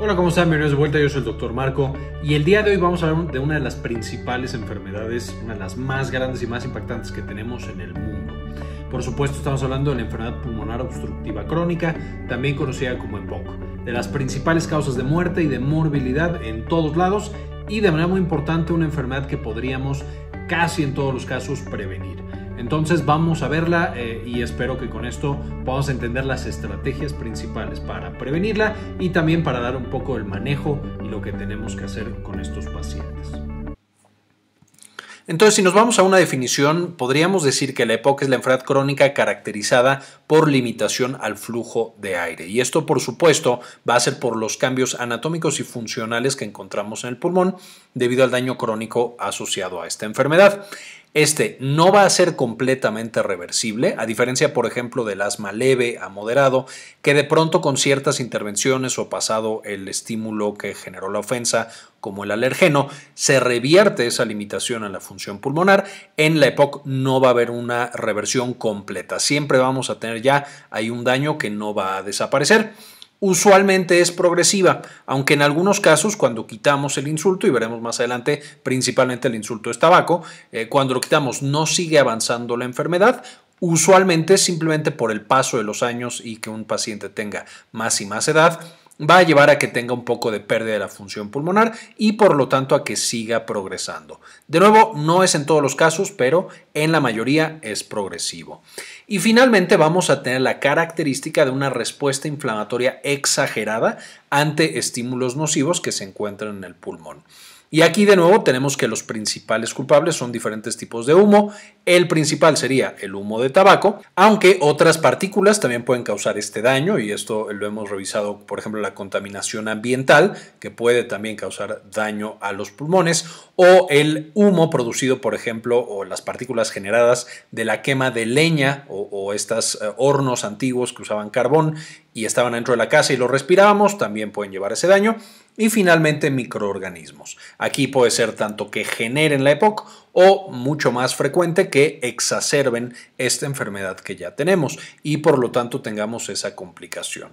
Hola, ¿cómo están? Bienvenidos de vuelta, yo soy el Dr. Marco y el día de hoy vamos a hablar de una de las principales enfermedades, una de las más grandes y más impactantes que tenemos en el mundo. Por supuesto, estamos hablando de la enfermedad pulmonar obstructiva crónica, también conocida como EPOC, de las principales causas de muerte y de morbilidad en todos lados y, de manera muy importante, una enfermedad que podríamos casi en todos los casos prevenir. Entonces vamos a verla y espero que con esto podamos entender las estrategias principales para prevenirla y también para dar un poco el manejo y lo que tenemos que hacer con estos pacientes. Entonces, si nos vamos a una definición, podríamos decir que la EPOC es la enfermedad crónica caracterizada por limitación al flujo de aire. Y esto, por supuesto, va a ser por los cambios anatómicos y funcionales que encontramos en el pulmón debido al daño crónico asociado a esta enfermedad. Este no va a ser completamente reversible, a diferencia, por ejemplo, del asma leve a moderado, que de pronto con ciertas intervenciones o pasado el estímulo que generó la ofensa, como el alergeno, se revierte esa limitación a la función pulmonar. En la EPOC no va a haber una reversión completa. Siempre vamos a tener ya ahí un daño que no va a desaparecer. Usualmente es progresiva, aunque en algunos casos cuando quitamos el insulto, y veremos más adelante, principalmente el insulto es tabaco, cuando lo quitamos no sigue avanzando la enfermedad, usualmente simplemente por el paso de los años y que un paciente tenga más y más edad, va a llevar a que tenga un poco de pérdida de la función pulmonar y por lo tanto a que siga progresando. De nuevo, no es en todos los casos, pero en la mayoría es progresivo. Y finalmente vamos a tener la característica de una respuesta inflamatoria exagerada ante estímulos nocivos que se encuentran en el pulmón. Y aquí de nuevo tenemos que los principales culpables son diferentes tipos de humo. El principal sería el humo de tabaco, aunque otras partículas también pueden causar este daño y esto lo hemos revisado, por ejemplo, la contaminación ambiental, que puede también causar daño a los pulmones, o el humo producido, por ejemplo, o las partículas generadas de la quema de leña o estos hornos antiguos que usaban carbón y estaban dentro de la casa y lo respirábamos, también pueden llevar ese daño. Y finalmente microorganismos. Aquí puede ser tanto que generen la EPOC o mucho más frecuente que exacerben esta enfermedad que ya tenemos y por lo tanto tengamos esa complicación.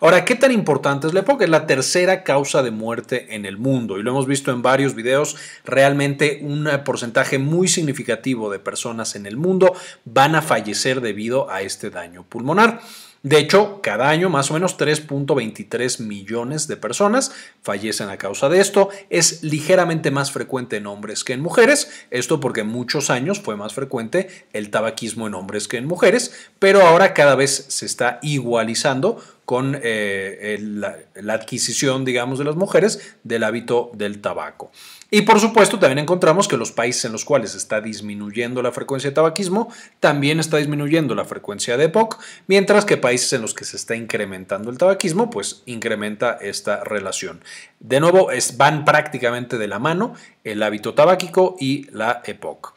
Ahora, ¿qué tan importante es la EPOC? Es la tercera causa de muerte en el mundo y lo hemos visto en varios videos. Realmente un porcentaje muy significativo de personas en el mundo van a fallecer debido a este daño pulmonar. De hecho, cada año más o menos 3.23 millones de personas fallecen a causa de esto. Es ligeramente más frecuente en hombres que en mujeres. Esto porque muchos años fue más frecuente el tabaquismo en hombres que en mujeres, pero ahora cada vez se está igualizando con la adquisición, digamos, de las mujeres del hábito del tabaco. Y por supuesto también encontramos que los países en los cuales está disminuyendo la frecuencia de tabaquismo también está disminuyendo la frecuencia de EPOC, mientras que países en los que se está incrementando el tabaquismo pues incrementa esta relación. De nuevo van prácticamente de la mano el hábito tabáquico y la EPOC.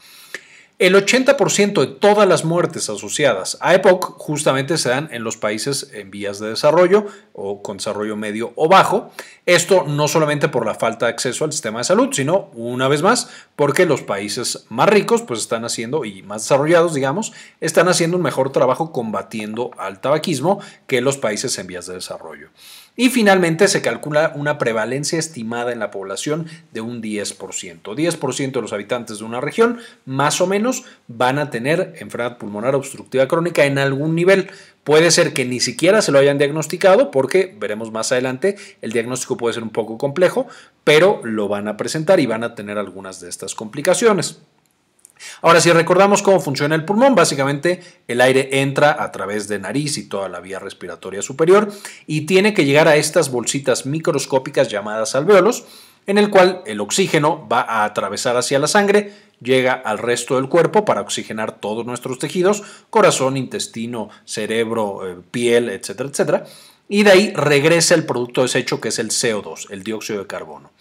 El 80% de todas las muertes asociadas a EPOC justamente se dan en los países en vías de desarrollo o con desarrollo medio o bajo. Esto no solamente por la falta de acceso al sistema de salud, sino una vez más porque los países más ricos pues están haciendo y más desarrollados, digamos, están haciendo un mejor trabajo combatiendo al tabaquismo que los países en vías de desarrollo. Y finalmente se calcula una prevalencia estimada en la población de un 10%. 10% de los habitantes de una región, más o menos, van a tener enfermedad pulmonar obstructiva crónica en algún nivel. Puede ser que ni siquiera se lo hayan diagnosticado porque, veremos más adelante, el diagnóstico puede ser un poco complejo, pero lo van a presentar y van a tener algunas de estas complicaciones. Ahora, si recordamos cómo funciona el pulmón, básicamente el aire entra a través de nariz y toda la vía respiratoria superior y tiene que llegar a estas bolsitas microscópicas llamadas alvéolos, en el cual el oxígeno va a atravesar hacia la sangre, llega al resto del cuerpo para oxigenar todos nuestros tejidos, corazón, intestino, cerebro, piel, etcétera, etcétera. Y de ahí regresa el producto desecho que es el CO2, el dióxido de carbono.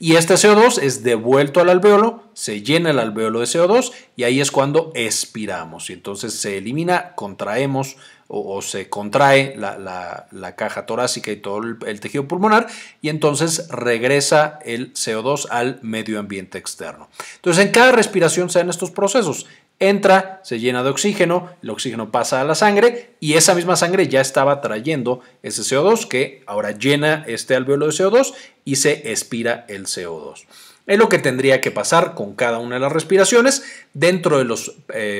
Y este CO2 es devuelto al alvéolo, se llena el alvéolo de CO2 y ahí es cuando expiramos. Y entonces se elimina, contraemos o se contrae la caja torácica y todo el tejido pulmonar y entonces regresa el CO2 al medio ambiente externo. Entonces en cada respiración se dan estos procesos. entra, se llena de oxígeno, el oxígeno pasa a la sangre y esa misma sangre ya estaba trayendo ese CO2 que ahora llena este alvéolo de CO2 y se expira el CO2. Es lo que tendría que pasar con cada una de las respiraciones dentro de los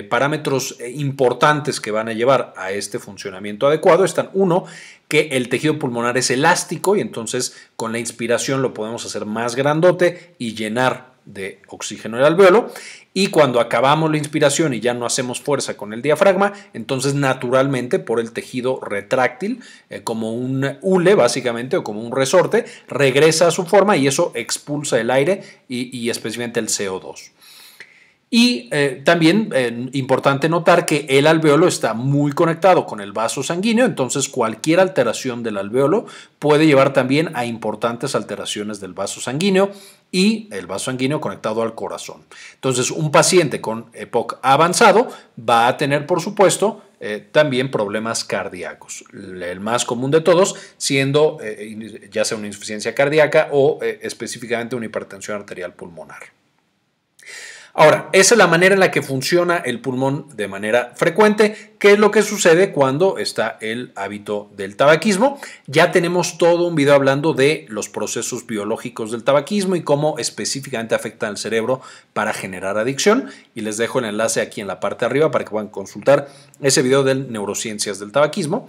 parámetros importantes que van a llevar a este funcionamiento adecuado. Están uno, que el tejido pulmonar es elástico y entonces con la inspiración lo podemos hacer más grandote y llenar de oxígeno el alvéolo, y cuando acabamos la inspiración y ya no hacemos fuerza con el diafragma, entonces naturalmente por el tejido retráctil, como un hule básicamente o como un resorte, regresa a su forma y eso expulsa el aire y especialmente el CO2. Y también importante notar que el alvéolo está muy conectado con el vaso sanguíneo, entonces cualquier alteración del alvéolo puede llevar también a importantes alteraciones del vaso sanguíneo y el vaso sanguíneo conectado al corazón. Entonces, un paciente con EPOC avanzado va a tener, por supuesto, también problemas cardíacos, el más común de todos siendo ya sea una insuficiencia cardíaca o específicamente una hipertensión arterial pulmonar. Ahora, esa es la manera en la que funciona el pulmón de manera frecuente. ¿Qué es lo que sucede cuando está el hábito del tabaquismo? Ya tenemos todo un video hablando de los procesos biológicos del tabaquismo y cómo específicamente afectan al cerebro para generar adicción. Y les dejo el enlace aquí en la parte de arriba para que puedan consultar ese video de neurociencias del tabaquismo.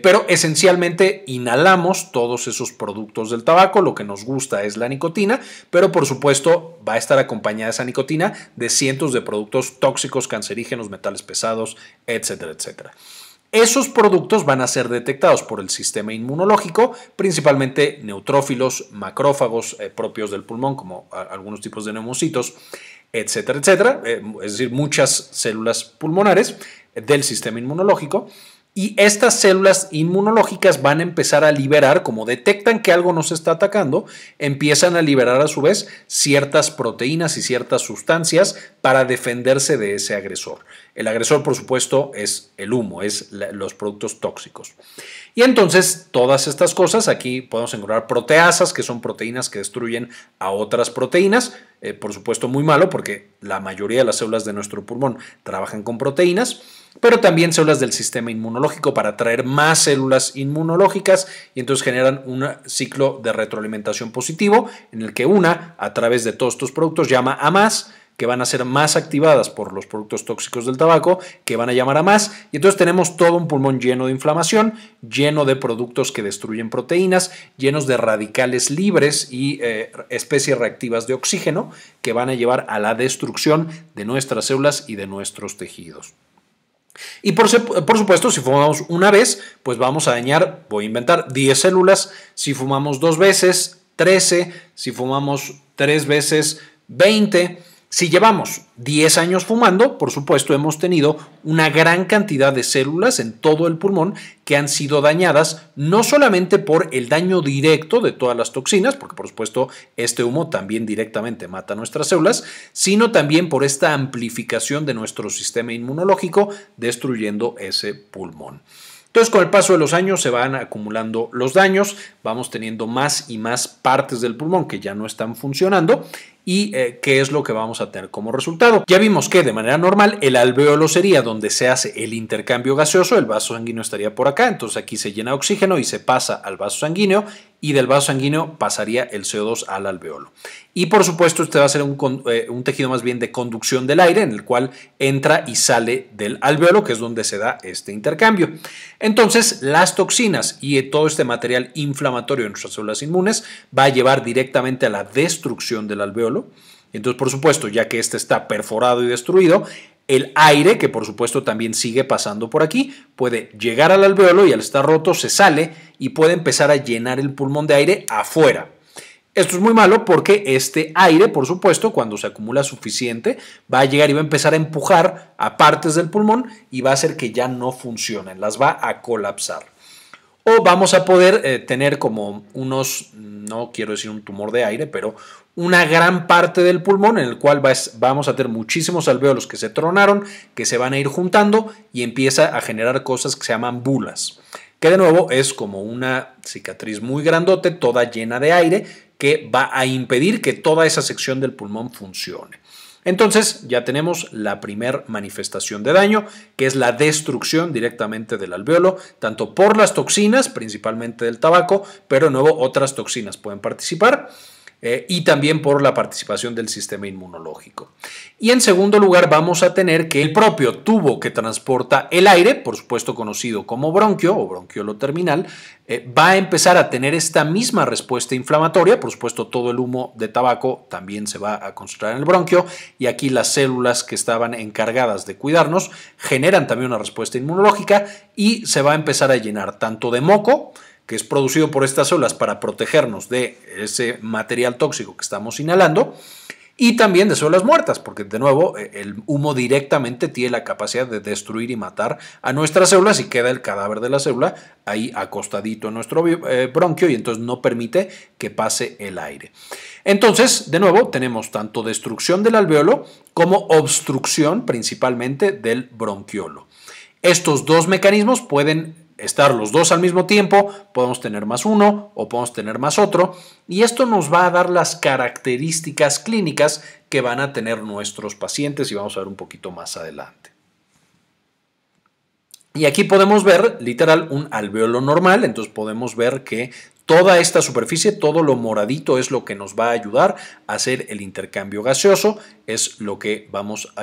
Pero esencialmente inhalamos todos esos productos del tabaco, lo que nos gusta es la nicotina, pero por supuesto va a estar acompañada esa nicotina de cientos de productos tóxicos, cancerígenos, metales pesados, etcétera, etcétera. Esos productos van a ser detectados por el sistema inmunológico, principalmente neutrófilos, macrófagos propios del pulmón, como algunos tipos de neumocitos, etcétera, etcétera, es decir, muchas células pulmonares del sistema inmunológico. Y estas células inmunológicas van a empezar a liberar, como detectan que algo nos está atacando, empiezan a liberar a su vez ciertas proteínas y ciertas sustancias para defenderse de ese agresor. El agresor, por supuesto, es el humo, es los productos tóxicos. Y entonces todas estas cosas, aquí podemos encontrar proteasas, que son proteínas que destruyen a otras proteínas. Por supuesto, muy malo porque la mayoría de las células de nuestro pulmón trabajan con proteínas, pero también células del sistema inmunológico para atraer más células inmunológicas y entonces generan un ciclo de retroalimentación positivo en el que una, a través de todos estos productos, llama a más, que van a ser más activadas por los productos tóxicos del tabaco, que van a llamar a más, y entonces tenemos todo un pulmón lleno de inflamación, lleno de productos que destruyen proteínas, llenos de radicales libres y especies reactivas de oxígeno que van a llevar a la destrucción de nuestras células y de nuestros tejidos. Y por supuesto, si fumamos una vez, pues vamos a dañar, voy a inventar, 10 células. Si fumamos dos veces, 13. Si fumamos tres veces, 20. Si llevamos 10 años fumando, por supuesto, hemos tenido una gran cantidad de células en todo el pulmón que han sido dañadas, no solamente por el daño directo de todas las toxinas, porque por supuesto este humo también directamente mata nuestras células, sino también por esta amplificación de nuestro sistema inmunológico destruyendo ese pulmón. Entonces, con el paso de los años se van acumulando los daños, vamos teniendo más y más partes del pulmón que ya no están funcionando y qué es lo que vamos a tener como resultado. Ya vimos que de manera normal el alvéolo sería donde se hace el intercambio gaseoso, el vaso sanguíneo estaría por acá, entonces aquí se llena de oxígeno y se pasa al vaso sanguíneo y del vaso sanguíneo pasaría el CO2 al alvéolo. Y por supuesto este va a ser un tejido más bien de conducción del aire en el cual entra y sale del alvéolo, que es donde se da este intercambio. Entonces las toxinas y todo este material inflamatorio de nuestras células inmunes va a llevar directamente a la destrucción del alvéolo. Entonces, por supuesto, ya que este está perforado y destruido, el aire, que por supuesto también sigue pasando por aquí, puede llegar al alvéolo y al estar roto se sale y puede empezar a llenar el pulmón de aire afuera. Esto es muy malo porque este aire, por supuesto, cuando se acumula suficiente, va a llegar y va a empezar a empujar a partes del pulmón y va a hacer que ya no funcionen, las va a colapsar. O vamos a poder tener como unos, no quiero decir un tumor de aire, pero una gran parte del pulmón en el cual vamos a tener muchísimos alvéolos que se tronaron, que se van a ir juntando y empieza a generar cosas que se llaman bulas, que de nuevo es como una cicatriz muy grandote, toda llena de aire, que va a impedir que toda esa sección del pulmón funcione. Entonces ya tenemos la primer manifestación de daño, que es la destrucción directamente del alveolo, tanto por las toxinas, principalmente del tabaco, pero de nuevo otras toxinas pueden participar, y también por la participación del sistema inmunológico. Y en segundo lugar vamos a tener que el propio tubo que transporta el aire, por supuesto conocido como bronquio o bronquiolo terminal, va a empezar a tener esta misma respuesta inflamatoria. Por supuesto, todo el humo de tabaco también se va a concentrar en el bronquio, y aquí las células que estaban encargadas de cuidarnos generan también una respuesta inmunológica y se va a empezar a llenar tanto de moco, que es producido por estas células para protegernos de ese material tóxico que estamos inhalando, y también de células muertas, porque de nuevo el humo directamente tiene la capacidad de destruir y matar a nuestras células, y queda el cadáver de la célula ahí acostadito en nuestro bronquio, y entonces no permite que pase el aire. Entonces, de nuevo, tenemos tanto destrucción del alveolo como obstrucción principalmente del bronquiolo. Estos dos mecanismos pueden estar los dos al mismo tiempo, podemos tener más uno o podemos tener más otro, y esto nos va a dar las características clínicas que van a tener nuestros pacientes, y vamos a ver un poquito más adelante. Y aquí podemos ver literal un alveolo normal, entonces podemos ver que toda esta superficie, todo lo moradito es lo que nos va a ayudar a hacer el intercambio gaseoso, es lo que vamos a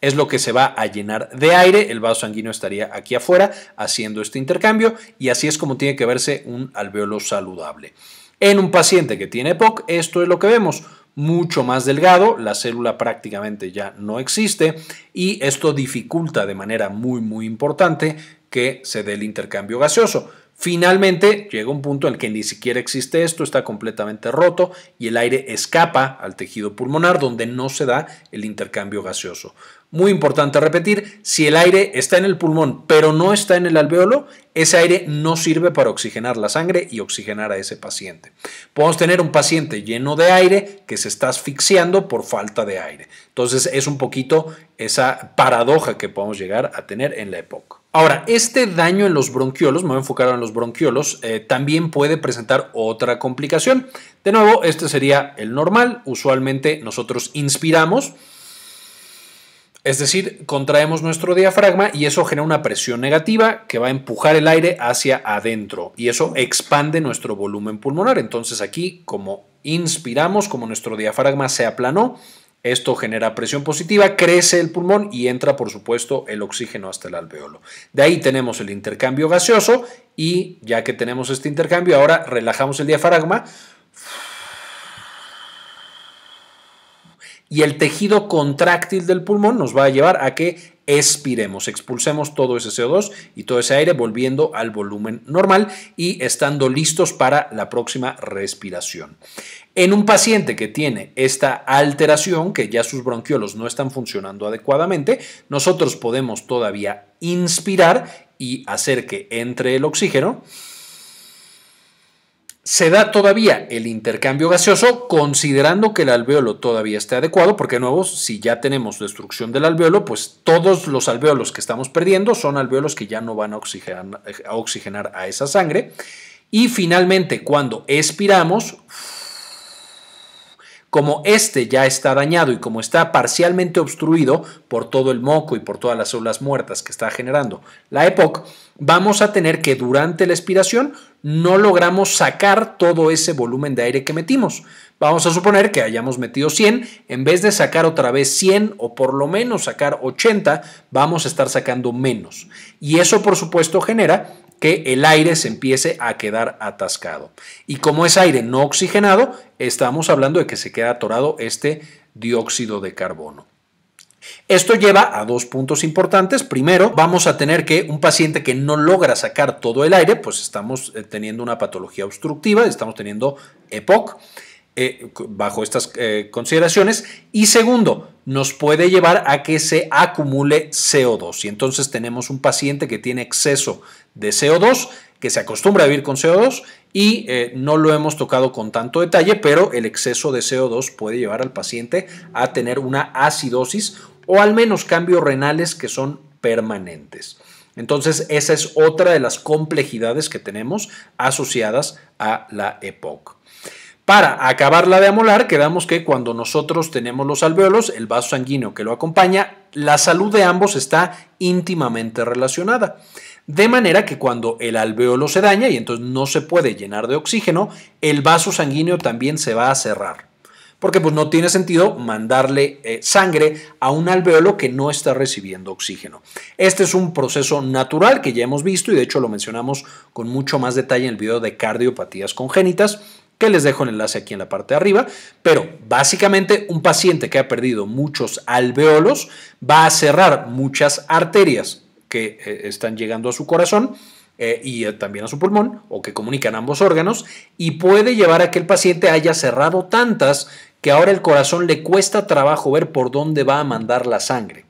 es lo que se va a llenar de aire, el vaso sanguíneo estaría aquí afuera haciendo este intercambio, y así es como tiene que verse un alveolo saludable. En un paciente que tiene EPOC, esto es lo que vemos, mucho más delgado, la célula prácticamente ya no existe, y esto dificulta de manera muy importante que se dé el intercambio gaseoso. Finalmente llega un punto en el que ni siquiera existe esto, está completamente roto y el aire escapa al tejido pulmonar, donde no se da el intercambio gaseoso. Muy importante repetir, si el aire está en el pulmón pero no está en el alveolo, ese aire no sirve para oxigenar la sangre y oxigenar a ese paciente. Podemos tener un paciente lleno de aire que se está asfixiando por falta de aire. Entonces es un poquito esa paradoja que podemos llegar a tener en la EPOC. Ahora, este daño en los bronquiolos, me voy a enfocar en los bronquiolos, también puede presentar otra complicación. De nuevo, este sería el normal. Usualmente nosotros inspiramos, es decir, contraemos nuestro diafragma y eso genera una presión negativa que va a empujar el aire hacia adentro y eso expande nuestro volumen pulmonar. Entonces aquí, como inspiramos, como nuestro diafragma se aplanó, esto genera presión positiva, crece el pulmón y entra, por supuesto, el oxígeno hasta el alveolo. De ahí tenemos el intercambio gaseoso y ya que tenemos este intercambio, ahora relajamos el diafragma y el tejido contráctil del pulmón nos va a llevar a que expiremos, expulsemos todo ese CO2 y todo ese aire, volviendo al volumen normal y estando listos para la próxima respiración. En un paciente que tiene esta alteración, que ya sus bronquiolos no están funcionando adecuadamente, nosotros podemos todavía inspirar y hacer que entre el oxígeno. Se da todavía el intercambio gaseoso, considerando que el alveolo todavía esté adecuado, porque de nuevo, si ya tenemos destrucción del alveolo, pues todos los alveolos que estamos perdiendo son alveolos que ya no van a oxigenar a esa sangre. Y finalmente, cuando expiramos, como este ya está dañado y como está parcialmente obstruido por todo el moco y por todas las células muertas que está generando la EPOC, vamos a tener que durante la expiración no logramos sacar todo ese volumen de aire que metimos. Vamos a suponer que hayamos metido 100, en vez de sacar otra vez 100 o por lo menos sacar 80, vamos a estar sacando menos. Y eso, por supuesto, genera que el aire se empiece a quedar atascado. Y como es aire no oxigenado, estamos hablando de que se queda atorado este dióxido de carbono. Esto lleva a dos puntos importantes. Primero, vamos a tener que un paciente que no logra sacar todo el aire, pues estamos teniendo una patología obstructiva, estamos teniendo EPOC bajo estas consideraciones. Y segundo, nos puede llevar a que se acumule CO2 y entonces tenemos un paciente que tiene exceso de CO2, que se acostumbra a vivir con CO2 y no lo hemos tocado con tanto detalle, pero el exceso de CO2 puede llevar al paciente a tener una acidosis o al menos cambios renales que son permanentes. Entonces, esa es otra de las complejidades que tenemos asociadas a la EPOC. Para acabarla de amolar, quedamos que cuando nosotros tenemos los alvéolos, el vaso sanguíneo que lo acompaña, la salud de ambos está íntimamente relacionada. De manera que cuando el alvéolo se daña y entonces no se puede llenar de oxígeno, el vaso sanguíneo también se va a cerrar. Porque pues no tiene sentido mandarle sangre a un alvéolo que no está recibiendo oxígeno. Este es un proceso natural que ya hemos visto y de hecho lo mencionamos con mucho más detalle en el video de cardiopatías congénitas, que les dejo el enlace aquí en la parte de arriba, pero básicamente un paciente que ha perdido muchos alvéolos va a cerrar muchas arterias que están llegando a su corazón y también a su pulmón o que comunican ambos órganos y puede llevar a que el paciente haya cerrado tantas que ahora el corazón le cuesta trabajo ver por dónde va a mandar la sangre.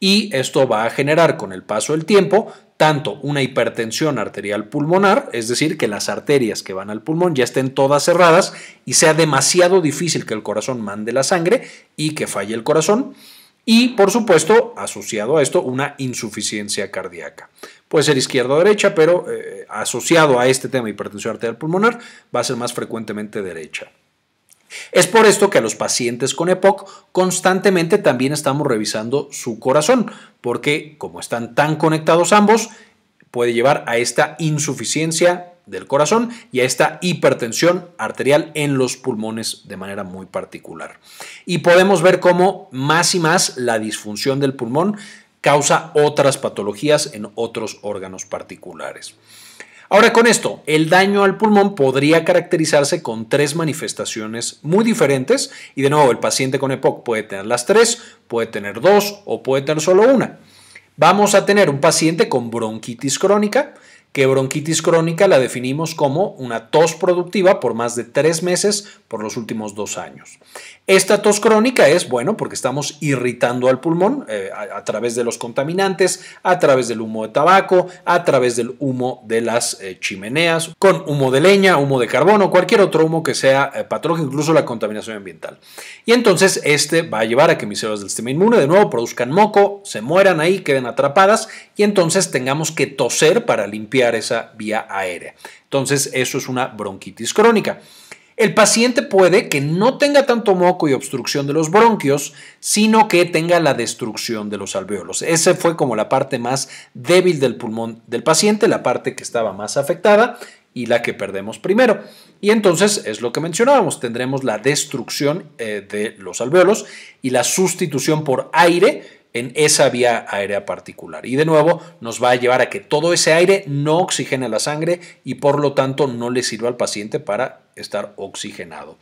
Y esto va a generar con el paso del tiempo tanto una hipertensión arterial pulmonar, es decir, que las arterias que van al pulmón ya estén todas cerradas y sea demasiado difícil que el corazón mande la sangre y que falle el corazón. Y, por supuesto, asociado a esto, una insuficiencia cardíaca. Puede ser izquierda o derecha, pero asociado a este tema de hipertensión arterial pulmonar va a ser más frecuentemente derecha. Es por esto que a los pacientes con EPOC constantemente también estamos revisando su corazón, porque como están tan conectados ambos, puede llevar a esta insuficiencia del corazón y a esta hipertensión arterial en los pulmones de manera muy particular. Y podemos ver cómo más y más la disfunción del pulmón causa otras patologías en otros órganos particulares. Ahora con esto, el daño al pulmón podría caracterizarse con tres manifestaciones muy diferentes y de nuevo el paciente con EPOC puede tener las tres, puede tener dos o puede tener solo una. Vamos a tener un paciente con bronquitis crónica, que bronquitis crónica la definimos como una tos productiva por más de 3 meses por los últimos 2 años. Esta tos crónica es, bueno, porque estamos irritando al pulmón a través de los contaminantes, a través del humo de tabaco, a través del humo de las chimeneas, con humo de leña, humo de carbono, cualquier otro humo que sea patológico, incluso la contaminación ambiental. Y entonces este va a llevar a que mis células del sistema inmune de nuevo produzcan moco, se mueran ahí, queden atrapadas y entonces tengamos que toser para limpiar esa vía aérea. Entonces, eso es una bronquitis crónica. El paciente puede que no tenga tanto moco y obstrucción de los bronquios, sino que tenga la destrucción de los alvéolos. Esa fue como la parte más débil del pulmón del paciente, la parte que estaba más afectada y la que perdemos primero. Y entonces es lo que mencionábamos, tendremos la destrucción de los alvéolos y la sustitución por aire en esa vía aérea particular y de nuevo nos va a llevar a que todo ese aire no oxigene la sangre y por lo tanto no le sirva al paciente para estar oxigenado.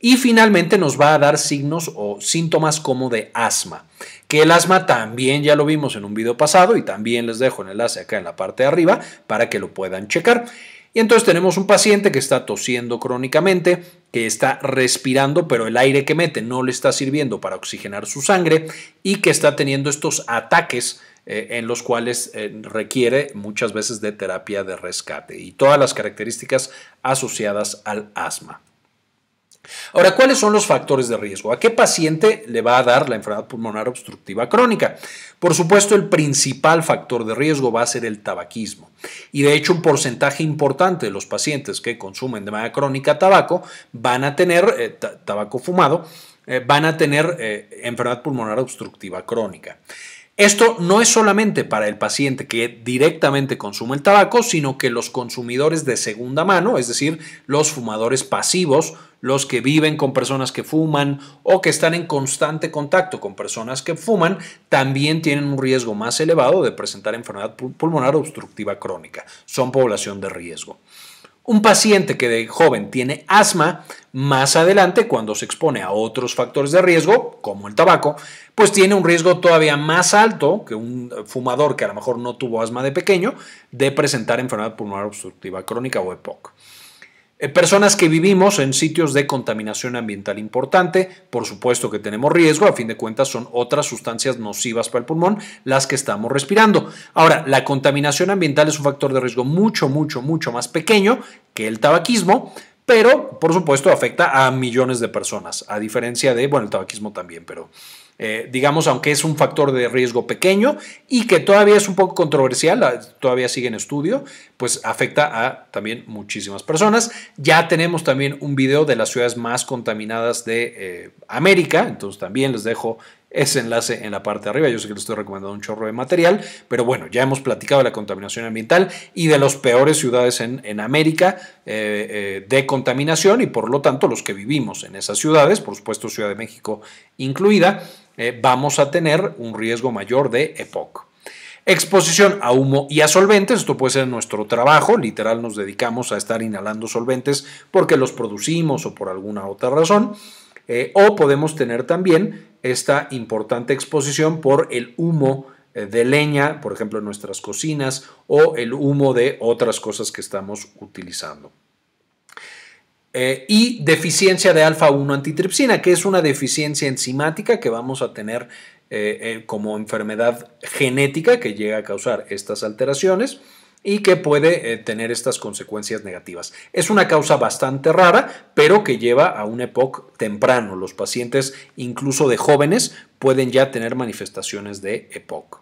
Y finalmente nos va a dar signos o síntomas como de asma, que el asma también ya lo vimos en un video pasado y también les dejo el enlace acá en la parte de arriba para que lo puedan checar. Y entonces tenemos un paciente que está tosiendo crónicamente, que está respirando, pero el aire que mete no le está sirviendo para oxigenar su sangre y que está teniendo estos ataques en los cuales requiere muchas veces de terapia de rescate y todas las características asociadas al asma. Ahora, ¿cuáles son los factores de riesgo? ¿A qué paciente le va a dar la enfermedad pulmonar obstructiva crónica? Por supuesto, el principal factor de riesgo va a ser el tabaquismo. Y de hecho, un porcentaje importante de los pacientes que consumen de manera crónica tabaco van a tener tabaco fumado, van a tener enfermedad pulmonar obstructiva crónica. Esto no es solamente para el paciente que directamente consume el tabaco, sino que los consumidores de segunda mano, es decir, los fumadores pasivos, los que viven con personas que fuman o que están en constante contacto con personas que fuman, también tienen un riesgo más elevado de presentar enfermedad pulmonar obstructiva crónica. Son población de riesgo. Un paciente que de joven tiene asma, más adelante cuando se expone a otros factores de riesgo, como el tabaco, pues tiene un riesgo todavía más alto que un fumador que a lo mejor no tuvo asma de pequeño de presentar enfermedad pulmonar obstructiva crónica o EPOC. Personas que vivimos en sitios de contaminación ambiental importante, por supuesto que tenemos riesgo, a fin de cuentas son otras sustancias nocivas para el pulmón las que estamos respirando. Ahora, la contaminación ambiental es un factor de riesgo mucho más pequeño que el tabaquismo, pero por supuesto afecta a millones de personas, a diferencia de, bueno, el tabaquismo también, pero digamos, aunque es un factor de riesgo pequeño y que todavía es un poco controversial, todavía sigue en estudio, pues afecta a también muchísimas personas. Ya tenemos también un video de las ciudades más contaminadas de América, entonces también les dejo ese enlace en la parte de arriba. Yo sé que les estoy recomendando un chorro de material, pero bueno, ya hemos platicado de la contaminación ambiental y de las peores ciudades en América de contaminación, y por lo tanto los que vivimos en esas ciudades, por supuesto Ciudad de México incluida, vamos a tener un riesgo mayor de EPOC. Exposición a humo y a solventes. Esto puede ser nuestro trabajo, literal nos dedicamos a estar inhalando solventes porque los producimos o por alguna otra razón. O podemos tener también esta importante exposición por el humo de leña, por ejemplo, en nuestras cocinas, o el humo de otras cosas que estamos utilizando. Y deficiencia de alfa-1 antitripsina, que es una deficiencia enzimática que vamos a tener como enfermedad genética que llega a causar estas alteraciones y que puede tener estas consecuencias negativas. Es una causa bastante rara, pero que lleva a un EPOC temprano. Los pacientes, incluso de jóvenes, pueden ya tener manifestaciones de EPOC.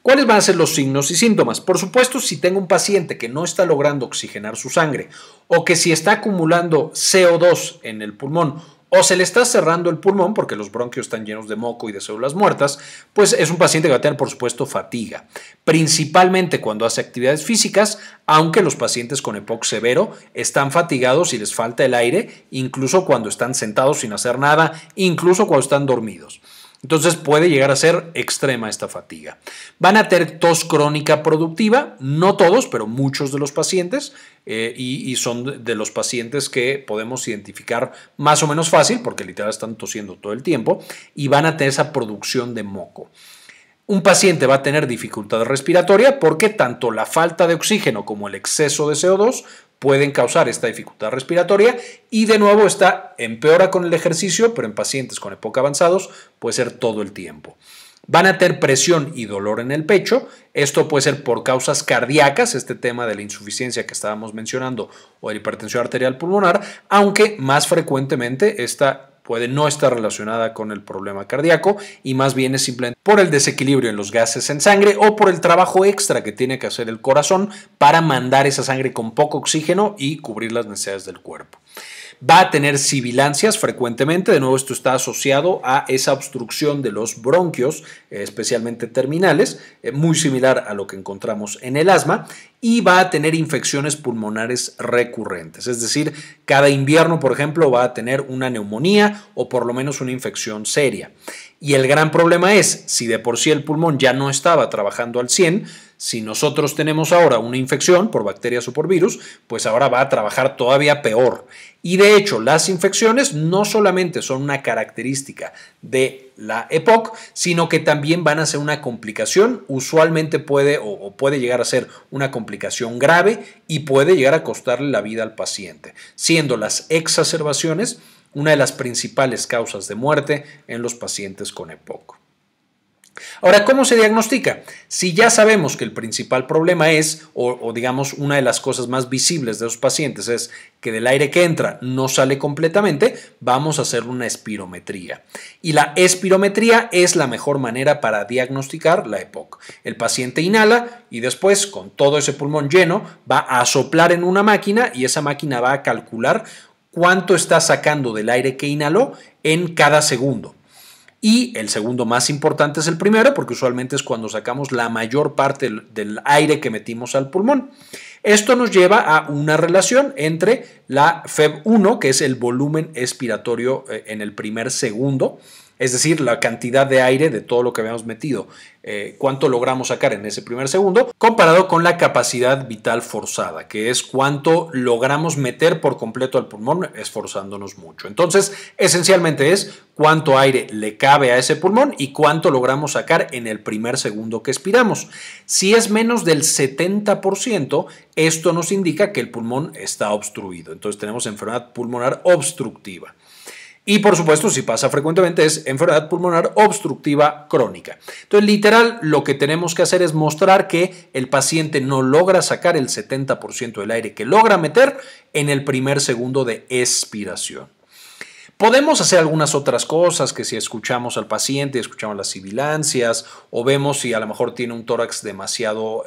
¿Cuáles van a ser los signos y síntomas? Por supuesto, si tengo un paciente que no está logrando oxigenar su sangre, o que si está acumulando CO2 en el pulmón, o se le está cerrando el pulmón porque los bronquios están llenos de moco y de células muertas, pues es un paciente que va a tener, por supuesto, fatiga, principalmente cuando hace actividades físicas, aunque los pacientes con EPOC severo están fatigados y les falta el aire, incluso cuando están sentados sin hacer nada, incluso cuando están dormidos. Entonces puede llegar a ser extrema esta fatiga. Van a tener tos crónica productiva, no todos, pero muchos de los pacientes, y son de los pacientes que podemos identificar más o menos fácil porque literal están tosiendo todo el tiempo y van a tener esa producción de moco. Un paciente va a tener dificultad respiratoria porque tanto la falta de oxígeno como el exceso de CO2 pueden causar esta dificultad respiratoria, y de nuevo esta empeora con el ejercicio, pero en pacientes con EPOC avanzados puede ser todo el tiempo. Van a tener presión y dolor en el pecho. Esto puede ser por causas cardíacas, este tema de la insuficiencia que estábamos mencionando o de la hipertensión arterial pulmonar, aunque más frecuentemente esta puede no estar relacionada con el problema cardíaco y más bien es simplemente por el desequilibrio en los gases en sangre o por el trabajo extra que tiene que hacer el corazón para mandar esa sangre con poco oxígeno y cubrir las necesidades del cuerpo. Va a tener sibilancias frecuentemente. De nuevo, esto está asociado a esa obstrucción de los bronquios, especialmente terminales, muy similar a lo que encontramos en el asma, y va a tener infecciones pulmonares recurrentes. Es decir, cada invierno, por ejemplo, va a tener una neumonía o por lo menos una infección seria. Y el gran problema es, si de por sí el pulmón ya no estaba trabajando al 100%, si nosotros tenemos ahora una infección por bacterias o por virus, pues ahora va a trabajar todavía peor. Y de hecho, las infecciones no solamente son una característica de la EPOC, sino que también van a ser una complicación. Usualmente puede llegar a ser una complicación grave y puede llegar a costarle la vida al paciente, siendo las exacerbaciones una de las principales causas de muerte en los pacientes con EPOC. Ahora, ¿cómo se diagnostica? Si ya sabemos que el principal problema es, o digamos una de las cosas más visibles de los pacientes es que del aire que entra no sale completamente, vamos a hacer una espirometría. Y la espirometría es la mejor manera para diagnosticar la EPOC. El paciente inhala y después, con todo ese pulmón lleno, va a soplar en una máquina y esa máquina va a calcular cuánto está sacando del aire que inhaló en cada segundo. Y el segundo más importante es el primero, porque usualmente es cuando sacamos la mayor parte del aire que metimos al pulmón. Esto nos lleva a una relación entre la FEV1, que es el volumen expiratorio en el primer segundo, es decir, la cantidad de aire de todo lo que habíamos metido, cuánto logramos sacar en ese primer segundo, comparado con la capacidad vital forzada, que es cuánto logramos meter por completo al pulmón esforzándonos mucho. Entonces, esencialmente es cuánto aire le cabe a ese pulmón y cuánto logramos sacar en el primer segundo que expiramos. Si es menos del 70%, esto nos indica que el pulmón está obstruido. Entonces, tenemos enfermedad pulmonar obstructiva. Y por supuesto, si pasa frecuentemente, es enfermedad pulmonar obstructiva crónica. Entonces, literal, lo que tenemos que hacer es mostrar que el paciente no logra sacar el 70% del aire que logra meter en el primer segundo de expiración. Podemos hacer algunas otras cosas, que si escuchamos al paciente, escuchamos las sibilancias o vemos si a lo mejor tiene un tórax demasiado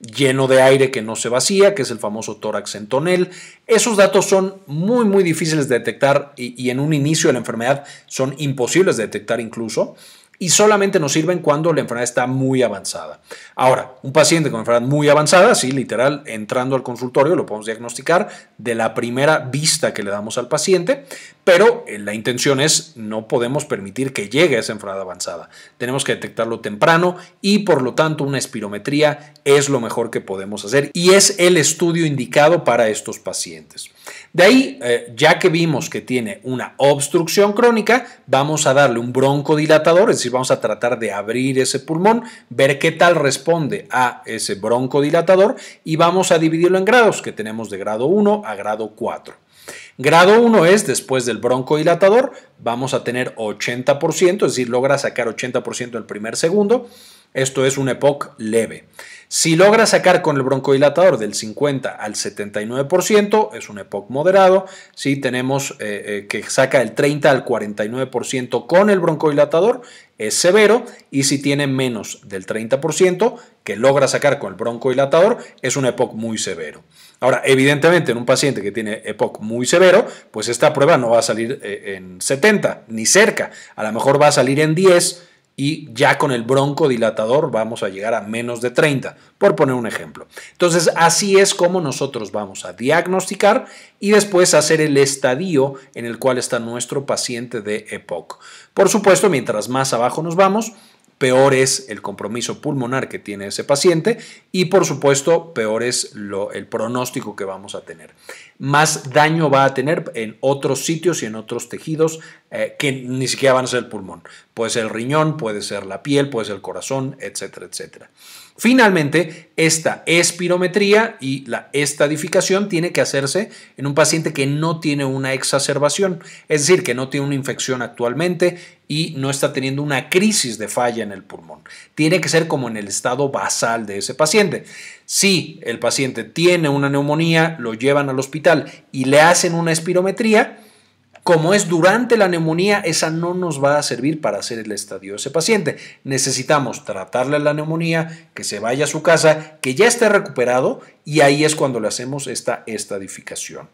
lleno de aire que no se vacía, que es el famoso tórax en tonel. Esos datos son muy difíciles de detectar y en un inicio de la enfermedad son imposibles de detectar incluso, y solamente nos sirven cuando la enfermedad está muy avanzada. Ahora, un paciente con enfermedad muy avanzada, sí, literal, entrando al consultorio lo podemos diagnosticar de la primera vista que le damos al paciente, pero la intención es no podemos permitir que llegue a esa enfermedad avanzada. Tenemos que detectarlo temprano y por lo tanto una espirometría es lo mejor que podemos hacer y es el estudio indicado para estos pacientes. De ahí, ya que vimos que tiene una obstrucción crónica, vamos a darle un broncodilatador, es decir, vamos a tratar de abrir ese pulmón, ver qué tal responde a ese broncodilatador y vamos a dividirlo en grados, que tenemos de grado 1 a grado 4. Grado 1 es después del broncodilatador, vamos a tener 80%, es decir, logra sacar 80% en el primer segundo. Esto es un EPOC leve. Si logra sacar con el broncodilatador del 50 al 79%, es un EPOC moderado. Si tenemos que saca del 30 al 49% con el broncodilatador, es severo. Y si tiene menos del 30% que logra sacar con el broncodilatador, es un EPOC muy severo. Ahora, evidentemente, en un paciente que tiene EPOC muy severo, pues esta prueba no va a salir en 70, ni cerca. A lo mejor va a salir en 10%. Y ya con el broncodilatador vamos a llegar a menos de 30, por poner un ejemplo. Entonces, así es como nosotros vamos a diagnosticar y después hacer el estadio en el cual está nuestro paciente de EPOC. Por supuesto, mientras más abajo nos vamos, peor es el compromiso pulmonar que tiene ese paciente y, por supuesto, peor es el pronóstico que vamos a tener. Más daño va a tener en otros sitios y en otros tejidos que ni siquiera van a ser el pulmón. Puede ser el riñón, puede ser la piel, puede ser el corazón, etcétera, etcétera. Finalmente, esta espirometría y la estadificación tiene que hacerse en un paciente que no tiene una exacerbación, es decir, que no tiene una infección actualmente y no está teniendo una crisis de falla en el pulmón. Tiene que ser como en el estado basal de ese paciente. Si el paciente tiene una neumonía, lo llevan al hospital y le hacen una espirometría, como es durante la neumonía, esa no nos va a servir para hacer el estadio de ese paciente. Necesitamos tratarle la neumonía, que se vaya a su casa, que ya esté recuperado y ahí es cuando le hacemos esta estadificación.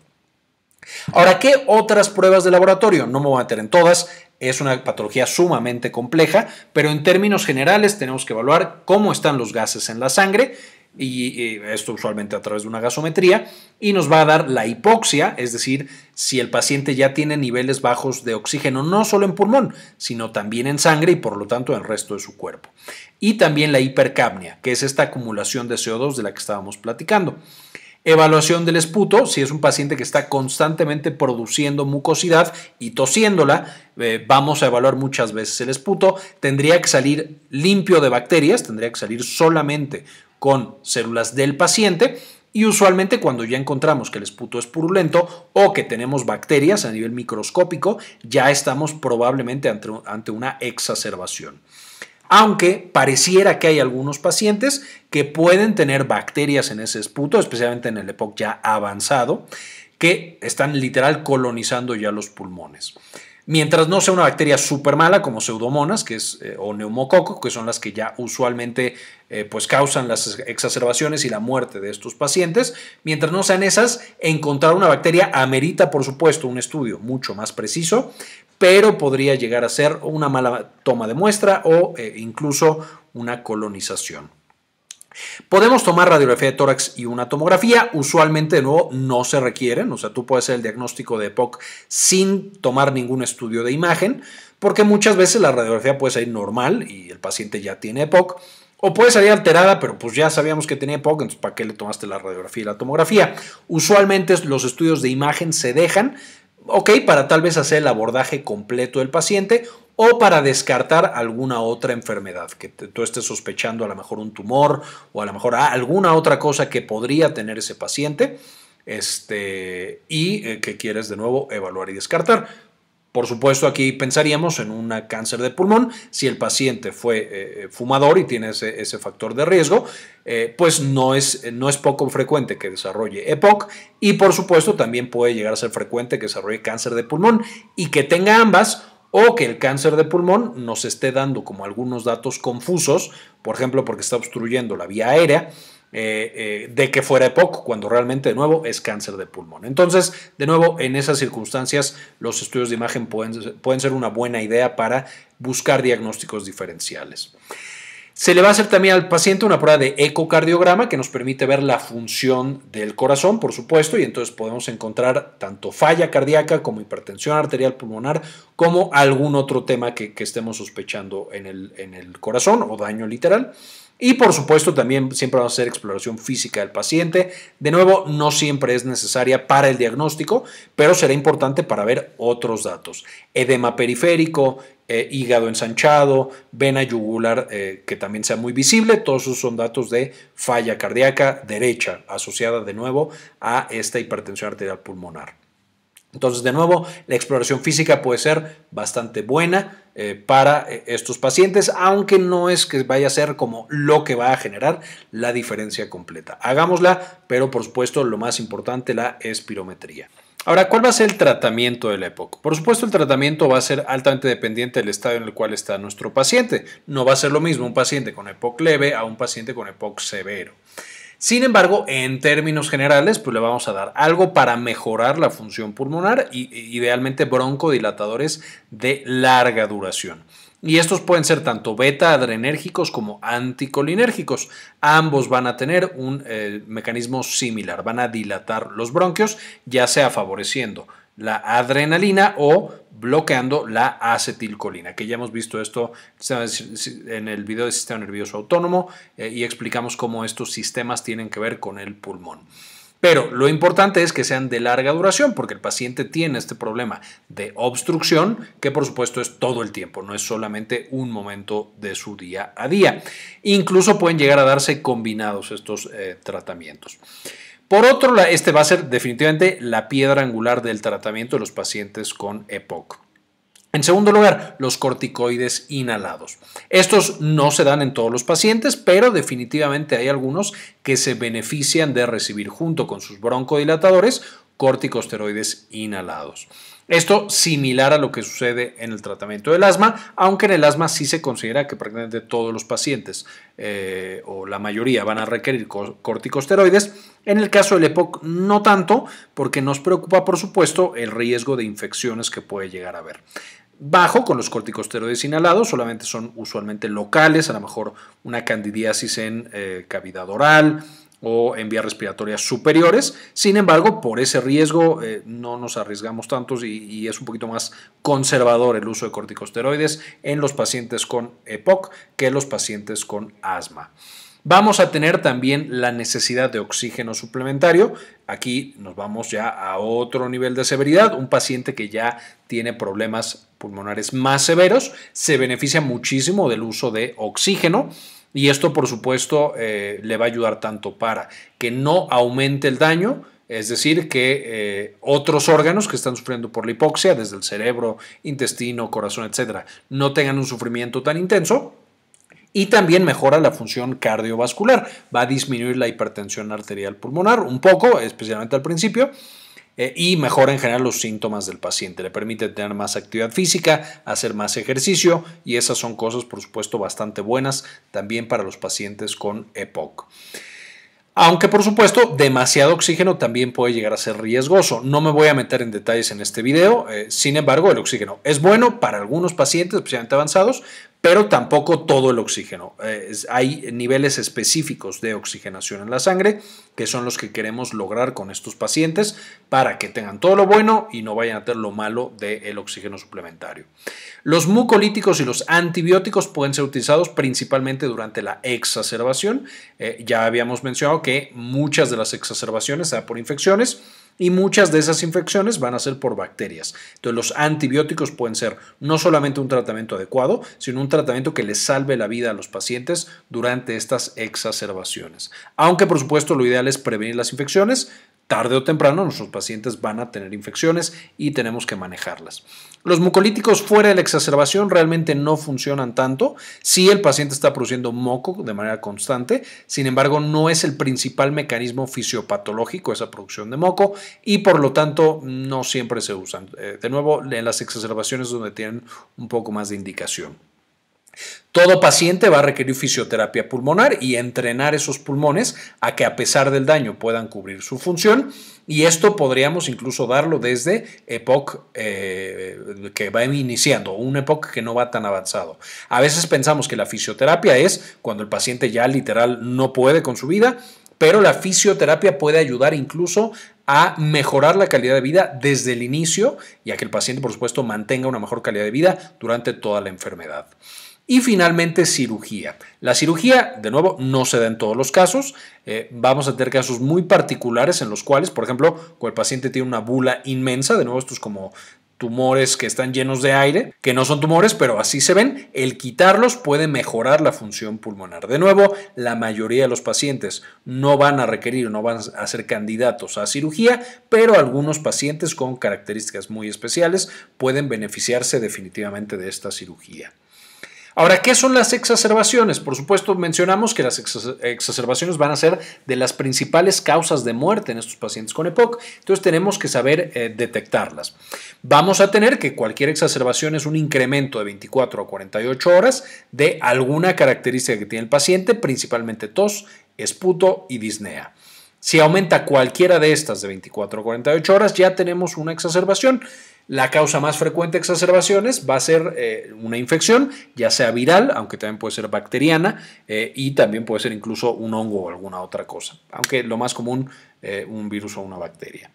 Ahora, ¿qué otras pruebas de laboratorio? No me voy a meter en todas. Es una patología sumamente compleja, pero en términos generales tenemos que evaluar cómo están los gases en la sangre, y esto usualmente a través de una gasometría, y nos va a dar la hipoxia, es decir, si el paciente ya tiene niveles bajos de oxígeno, no solo en pulmón, sino también en sangre y por lo tanto en el resto de su cuerpo. Y también la hipercapnia, que es esta acumulación de CO2 de la que estábamos platicando. Evaluación del esputo, si es un paciente que está constantemente produciendo mucosidad y tosiéndola, vamos a evaluar muchas veces el esputo, tendría que salir limpio de bacterias, tendría que salir solamente con células del paciente y usualmente cuando ya encontramos que el esputo es purulento o que tenemos bacterias a nivel microscópico, ya estamos probablemente ante una exacerbación. Aunque pareciera que hay algunos pacientes que pueden tener bacterias en ese esputo, especialmente en el EPOC ya avanzado, que están literal colonizando ya los pulmones. Mientras no sea una bacteria súper mala como pseudomonas que es, o neumococo, que son las que ya usualmente pues causan las exacerbaciones y la muerte de estos pacientes, mientras no sean esas, encontrar una bacteria amerita, por supuesto, un estudio mucho más preciso, pero podría llegar a ser una mala toma de muestra o incluso una colonización. Podemos tomar radiografía de tórax y una tomografía, usualmente de nuevo no se requieren, o sea, tú puedes hacer el diagnóstico de EPOC sin tomar ningún estudio de imagen, porque muchas veces la radiografía puede salir normal y el paciente ya tiene EPOC, o puede salir alterada, pero pues ya sabíamos que tenía EPOC, entonces ¿para qué le tomaste la radiografía y la tomografía? Usualmente los estudios de imagen se dejan, ok, para tal vez hacer el abordaje completo del paciente o para descartar alguna otra enfermedad que tú estés sospechando, a lo mejor un tumor o a lo mejor alguna otra cosa que podría tener ese paciente y que quieres de nuevo evaluar y descartar. Por supuesto, aquí pensaríamos en un cáncer de pulmón. Si el paciente fue fumador y tiene ese factor de riesgo, pues no es poco frecuente que desarrolle EPOC, y por supuesto también puede llegar a ser frecuente que desarrolle cáncer de pulmón y que tenga ambas, o que el cáncer de pulmón nos esté dando como algunos datos confusos, por ejemplo, porque está obstruyendo la vía aérea, de que fuera EPOC, cuando realmente, de nuevo, es cáncer de pulmón. Entonces, de nuevo, en esas circunstancias, los estudios de imagen pueden ser una buena idea para buscar diagnósticos diferenciales. Se le va a hacer también al paciente una prueba de ecocardiograma que nos permite ver la función del corazón, por supuesto, y entonces podemos encontrar tanto falla cardíaca como hipertensión arterial pulmonar, como algún otro tema que estemos sospechando en el corazón o daño literal. Y por supuesto también siempre vamos a hacer exploración física del paciente. De nuevo, no siempre es necesaria para el diagnóstico, pero será importante para ver otros datos. Edema periférico, hígado ensanchado, vena yugular que también sea muy visible. Todos esos son datos de falla cardíaca derecha asociada de nuevo a esta hipertensión arterial pulmonar. Entonces, de nuevo, la exploración física puede ser bastante buena para estos pacientes, aunque no es que vaya a ser como lo que va a generar la diferencia completa. Hagámosla, pero por supuesto lo más importante, la espirometría. Ahora, ¿cuál va a ser el tratamiento del EPOC? Por supuesto, el tratamiento va a ser altamente dependiente del estado en el cual está nuestro paciente. No va a ser lo mismo un paciente con EPOC leve a un paciente con EPOC severo. Sin embargo, en términos generales, pues le vamos a dar algo para mejorar la función pulmonar, y idealmente broncodilatadores de larga duración. Y estos pueden ser tanto beta-adrenérgicos como anticolinérgicos. Ambos van a tener un mecanismo similar, van a dilatar los bronquios, ya sea favoreciendo la adrenalina o bloqueando la acetilcolina, que ya hemos visto esto en el video de sistema nervioso autónomo y explicamos cómo estos sistemas tienen que ver con el pulmón. Pero lo importante es que sean de larga duración, porque el paciente tiene este problema de obstrucción, que por supuesto es todo el tiempo, no es solamente un momento de su día a día. Incluso pueden llegar a darse combinados estos tratamientos. Por otro lado, este va a ser definitivamente la piedra angular del tratamiento de los pacientes con EPOC. En segundo lugar, los corticoides inhalados. Estos no se dan en todos los pacientes, pero definitivamente hay algunos que se benefician de recibir junto con sus broncodilatadores corticosteroides inhalados. Esto similar a lo que sucede en el tratamiento del asma, aunque en el asma sí se considera que prácticamente todos los pacientes o la mayoría van a requerir corticosteroides. En el caso del EPOC no tanto, porque nos preocupa por supuesto el riesgo de infecciones que puede llegar a haber. Bajo con los corticosteroides inhalados, solamente son usualmente locales, a lo mejor una candidiasis en cavidad oral o en vías respiratorias superiores. Sin embargo, por ese riesgo no nos arriesgamos tantos y es un poquito más conservador el uso de corticosteroides en los pacientes con EPOC que los pacientes con asma. Vamos a tener también la necesidad de oxígeno suplementario. Aquí nos vamos ya a otro nivel de severidad. Un paciente que ya tiene problemas pulmonares más severos se beneficia muchísimo del uso de oxígeno. Y esto, por supuesto, le va a ayudar tanto para que no aumente el daño, es decir, que otros órganos que están sufriendo por la hipoxia, desde el cerebro, intestino, corazón, etcétera, no tengan un sufrimiento tan intenso. Y también mejora la función cardiovascular, va a disminuir la hipertensión arterial pulmonar un poco, especialmente al principio, y mejora en general los síntomas del paciente. Le permite tener más actividad física, hacer más ejercicio, y esas son cosas, por supuesto, bastante buenas también para los pacientes con EPOC. Aunque, por supuesto, demasiado oxígeno también puede llegar a ser riesgoso. No me voy a meter en detalles en este video. Sin embargo, el oxígeno es bueno para algunos pacientes, especialmente avanzados, pero tampoco todo el oxígeno. Hay niveles específicos de oxigenación en la sangre, que son los que queremos lograr con estos pacientes para que tengan todo lo bueno y no vayan a tener lo malo del oxígeno suplementario. Los mucolíticos y los antibióticos pueden ser utilizados principalmente durante la exacerbación. Ya habíamos mencionado que muchas de las exacerbaciones se dan por infecciones, y muchas de esas infecciones van a ser por bacterias. Entonces, los antibióticos pueden ser no solamente un tratamiento adecuado, sino un tratamiento que les salve la vida a los pacientes durante estas exacerbaciones. Aunque, por supuesto, lo ideal es prevenir las infecciones Tarde o temprano nuestros pacientes van a tener infecciones y tenemos que manejarlas. Los mucolíticos fuera de la exacerbación realmente no funcionan tanto si el paciente está produciendo moco de manera constante. Sin embargo, no es el principal mecanismo fisiopatológico esa producción de moco y por lo tanto no siempre se usan. De nuevo, en las exacerbaciones donde tienen un poco más de indicación. Todo paciente va a requerir fisioterapia pulmonar y entrenar esos pulmones a que a pesar del daño puedan cubrir su función, y esto podríamos incluso darlo desde EPOC que va iniciando, un EPOC que no va tan avanzado. A veces pensamos que la fisioterapia es cuando el paciente ya literal no puede con su vida, pero la fisioterapia puede ayudar incluso a mejorar la calidad de vida desde el inicio y a que el paciente, por supuesto, mantenga una mejor calidad de vida durante toda la enfermedad. Y finalmente, cirugía. La cirugía, de nuevo, no se da en todos los casos. Vamos a tener casos muy particulares en los cuales, por ejemplo, cuando el paciente tiene una bula inmensa, de nuevo, esto es como tumores que están llenos de aire, que no son tumores, pero así se ven, el quitarlos puede mejorar la función pulmonar. De nuevo, la mayoría de los pacientes no van a requerir, no van a ser candidatos a cirugía, pero algunos pacientes con características muy especiales pueden beneficiarse definitivamente de esta cirugía. Ahora, ¿qué son las exacerbaciones? Por supuesto, mencionamos que las exacerbaciones van a ser de las principales causas de muerte en estos pacientes con EPOC, entonces tenemos que saber detectarlas. Vamos a tener que cualquier exacerbación es un incremento de 24 a 48 horas de alguna característica que tiene el paciente, principalmente tos, esputo y disnea. Si aumenta cualquiera de estas de 24 a 48 horas, ya tenemos una exacerbación. La causa más frecuente de exacerbaciones va a ser una infección, ya sea viral, aunque también puede ser bacteriana y también puede ser incluso un hongo o alguna otra cosa, aunque lo más común un virus o una bacteria.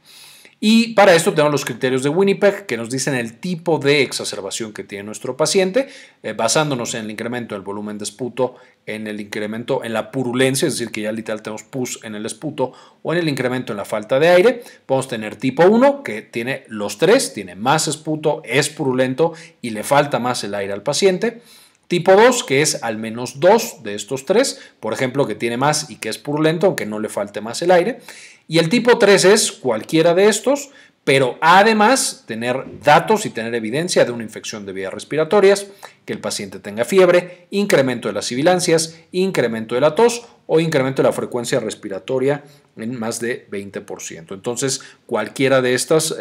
Y para esto tenemos los criterios de Winnipeg que nos dicen el tipo de exacerbación que tiene nuestro paciente, basándonos en el incremento del volumen de esputo, en el incremento en la purulencia, es decir, que ya literal tenemos pus en el esputo, o en el incremento en la falta de aire. Podemos tener tipo 1 que tiene los tres, tiene más esputo, es purulento y le falta más el aire al paciente. Tipo 2, que es al menos 2 de estos 3, por ejemplo, que tiene más y que es purulento, aunque no le falte más el aire. Y el tipo 3 es cualquiera de estos, pero además tener datos y tener evidencia de una infección de vías respiratorias, que el paciente tenga fiebre, incremento de las sibilancias, incremento de la tos o incremento de la frecuencia respiratoria en más de 20%. Entonces, cualquiera de estas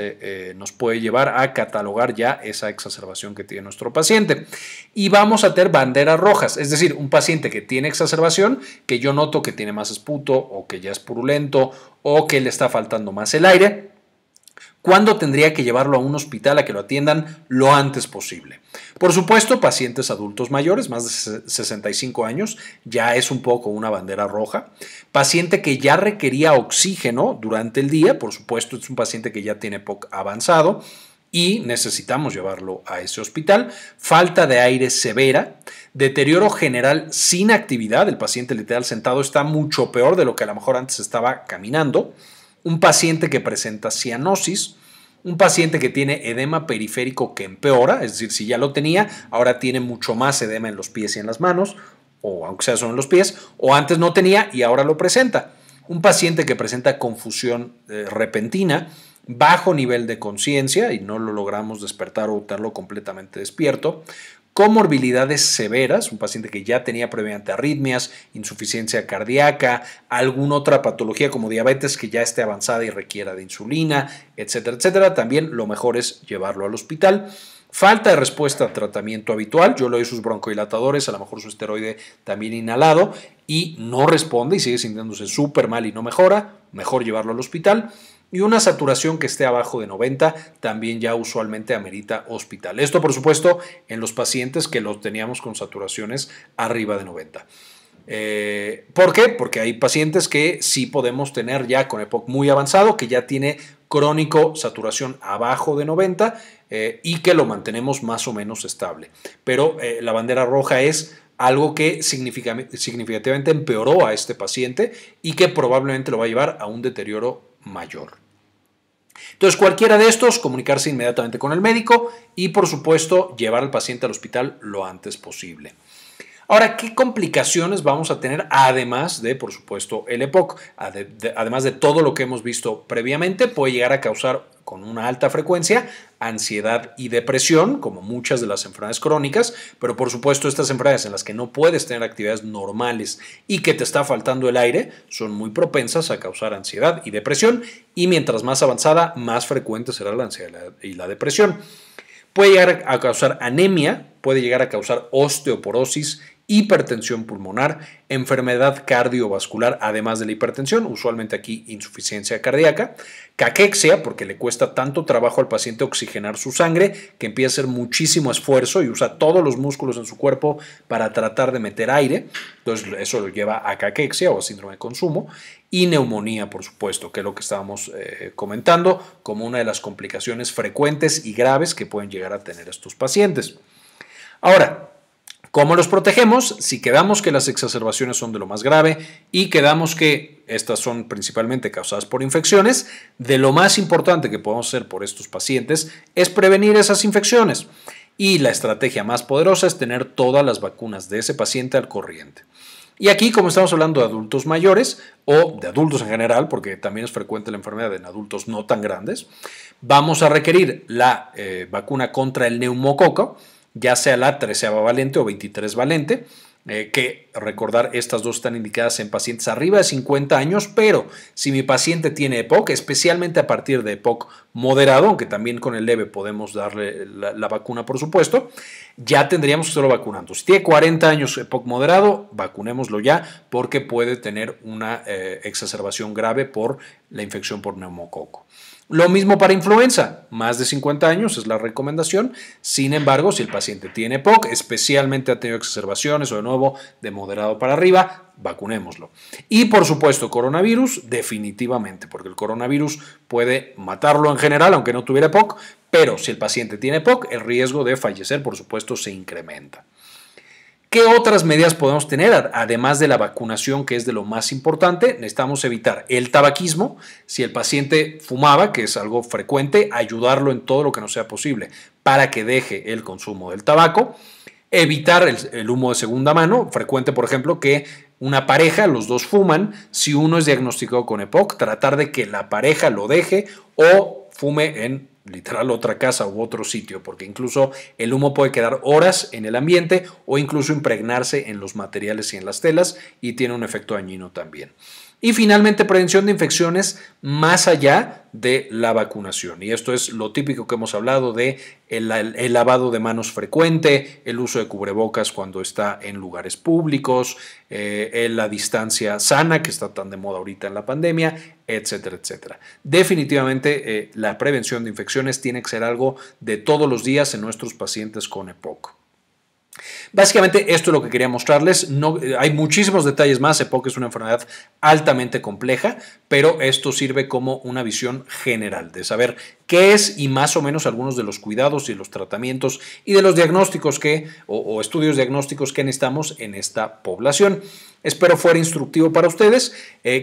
nos puede llevar a catalogar ya esa exacerbación que tiene nuestro paciente. Y vamos a tener banderas rojas, es decir, un paciente que tiene exacerbación, que yo noto que tiene más esputo o que ya es purulento o que le está faltando más el aire. ¿Cuándo tendría que llevarlo a un hospital a que lo atiendan lo antes posible? Por supuesto, pacientes adultos mayores, más de 65 años, ya es un poco una bandera roja. Paciente que ya requería oxígeno durante el día, por supuesto, es un paciente que ya tiene EPOC avanzado y necesitamos llevarlo a ese hospital. Falta de aire severa, deterioro general sin actividad, el paciente literal sentado está mucho peor de lo que a lo mejor antes estaba caminando. Un paciente que presenta cianosis, un paciente que tiene edema periférico que empeora, es decir, si ya lo tenía, ahora tiene mucho más edema en los pies y en las manos, o aunque sea solo en los pies, o antes no tenía y ahora lo presenta. Un paciente que presenta confusión repentina, bajo nivel de conciencia y no lo logramos despertar o tenerlo completamente despierto. Comorbilidades severas, un paciente que ya tenía previamente arritmias, insuficiencia cardíaca, alguna otra patología como diabetes que ya esté avanzada y requiera de insulina, etcétera, etcétera. También lo mejor es llevarlo al hospital. Falta de respuesta a tratamiento habitual, yo le doy sus broncodilatadores, a lo mejor su esteroide también inhalado y no responde y sigue sintiéndose súper mal y no mejora, mejor llevarlo al hospital. Y una saturación que esté abajo de 90 también ya usualmente amerita hospital. Esto, por supuesto, en los pacientes que los teníamos con saturaciones arriba de 90. ¿Por qué? Porque hay pacientes que sí podemos tener ya con EPOC muy avanzado, que ya tiene crónico saturación abajo de 90 y que lo mantenemos más o menos estable. Pero la bandera roja es algo que significativamente empeoró a este paciente y que probablemente lo va a llevar a un deterioro mayor. Entonces, cualquiera de estos, comunicarse inmediatamente con el médico y, por supuesto, llevar al paciente al hospital lo antes posible. Ahora, ¿qué complicaciones vamos a tener además de, por supuesto, el EPOC? Además de todo lo que hemos visto previamente, puede llegar a causar con una alta frecuencia ansiedad y depresión, como muchas de las enfermedades crónicas, pero por supuesto estas enfermedades en las que no puedes tener actividades normales y que te está faltando el aire son muy propensas a causar ansiedad y depresión, y mientras más avanzada, más frecuente será la ansiedad y la depresión. Puede llegar a causar anemia, puede llegar a causar osteoporosis, hipertensión pulmonar, enfermedad cardiovascular, además de la hipertensión, usualmente aquí insuficiencia cardíaca, caquexia, porque le cuesta tanto trabajo al paciente oxigenar su sangre que empieza a hacer muchísimo esfuerzo y usa todos los músculos en su cuerpo para tratar de meter aire, entonces eso lo lleva a caquexia o a síndrome de consumo, y neumonía, por supuesto, que es lo que estábamos comentando como una de las complicaciones frecuentes y graves que pueden llegar a tener estos pacientes. Ahora, ¿cómo los protegemos? Si quedamos que las exacerbaciones son de lo más grave y quedamos que estas son principalmente causadas por infecciones, de lo más importante que podemos hacer por estos pacientes es prevenir esas infecciones. Y la estrategia más poderosa es tener todas las vacunas de ese paciente al corriente. Y aquí, como estamos hablando de adultos mayores o de adultos en general, porque también es frecuente la enfermedad en adultos no tan grandes, vamos a requerir la vacuna contra el neumococo, ya sea la 13ª valente o 23 valente, que recordar, estas dos están indicadas en pacientes arriba de 50 años, pero si mi paciente tiene EPOC, especialmente a partir de EPOC moderado, aunque también con el leve podemos darle la vacuna, por supuesto, ya tendríamos que estarlo vacunando. Si tiene 40 años EPOC moderado, vacunémoslo ya porque puede tener una exacerbación grave por la infección por neumococo. Lo mismo para influenza, más de 50 años es la recomendación. Sin embargo, si el paciente tiene EPOC, especialmente ha tenido exacerbaciones o de nuevo de moderado para arriba, vacunémoslo. Y por supuesto, coronavirus, definitivamente, porque el coronavirus puede matarlo en general, aunque no tuviera EPOC, pero si el paciente tiene EPOC, el riesgo de fallecer, por supuesto, se incrementa. ¿Qué otras medidas podemos tener? Además de la vacunación, que es de lo más importante, necesitamos evitar el tabaquismo. Si el paciente fumaba, que es algo frecuente, ayudarlo en todo lo que nos sea posible para que deje el consumo del tabaco. Evitar el humo de segunda mano, frecuente, por ejemplo, que una pareja, los dos fuman. Si uno es diagnosticado con EPOC, tratar de que la pareja lo deje o fume en literal otra casa u otro sitio, porque incluso el humo puede quedar horas en el ambiente o incluso impregnarse en los materiales y en las telas y tiene un efecto dañino también. Y finalmente, prevención de infecciones más allá de la vacunación. Y esto es lo típico que hemos hablado de el lavado de manos frecuente, el uso de cubrebocas cuando está en lugares públicos, la distancia sana que está tan de moda ahorita en la pandemia, etcétera, etcétera. Definitivamente, la prevención de infecciones tiene que ser algo de todos los días en nuestros pacientes con EPOC. Básicamente esto es lo que quería mostrarles. No, hay muchísimos detalles más. EPOC es una enfermedad altamente compleja, pero esto sirve como una visión general de saber qué es y más o menos algunos de los cuidados y los tratamientos y de los diagnósticos o estudios diagnósticos que necesitamos en esta población. Espero fuera instructivo para ustedes.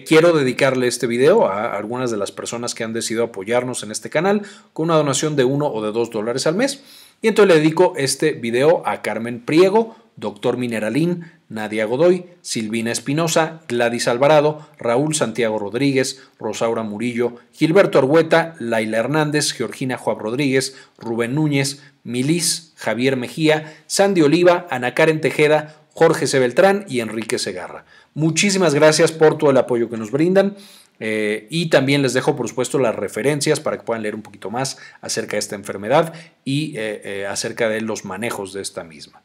Quiero dedicarle este video a algunas de las personas que han decidido apoyarnos en este canal con una donación de $1 o de $2 al mes. Y entonces le dedico este video a Carmen Priego, Dr. Mineralín, Nadia Godoy, Silvina Espinosa, Gladys Alvarado, Raúl Santiago Rodríguez, Rosaura Murillo, Gilberto Argueta, Laila Hernández, Georgina Juárez Rodríguez, Rubén Núñez, Milis, Javier Mejía, Sandy Oliva, Ana Karen Tejeda, Jorge C. Beltrán y Enrique Segarra. Muchísimas gracias por todo el apoyo que nos brindan. Y también les dejo, por supuesto, las referencias para que puedan leer un poquito más acerca de esta enfermedad y acerca de los manejos de esta misma.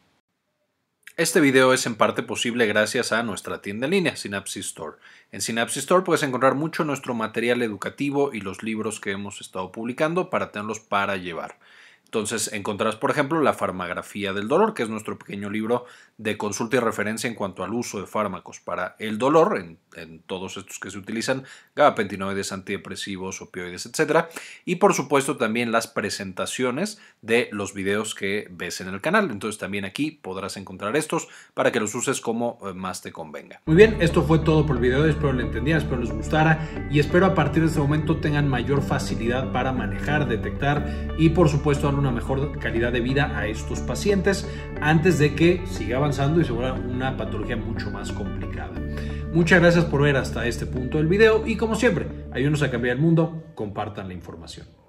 Este video es en parte posible gracias a nuestra tienda en línea, Synapsis Store. En Synapsis Store puedes encontrar mucho nuestro material educativo y los libros que hemos estado publicando para tenerlos para llevar. Entonces encontrarás, por ejemplo, la farmacografía del dolor, que es nuestro pequeño libro de consulta y referencia en cuanto al uso de fármacos para el dolor, en todos estos que se utilizan, gabapentinoides, antidepresivos, opioides, etc. Y por supuesto también las presentaciones de los videos que ves en el canal. Entonces también aquí podrás encontrar estos para que los uses como más te convenga. Muy bien, esto fue todo por el video. Espero lo entendieran, espero les gustara y espero a partir de este momento tengan mayor facilidad para manejar, detectar y por supuesto una mejor calidad de vida a estos pacientes antes de que siga avanzando y se vuelva una patología mucho más complicada. Muchas gracias por ver hasta este punto del video y como siempre, ayúdenos a cambiar el mundo, compartan la información.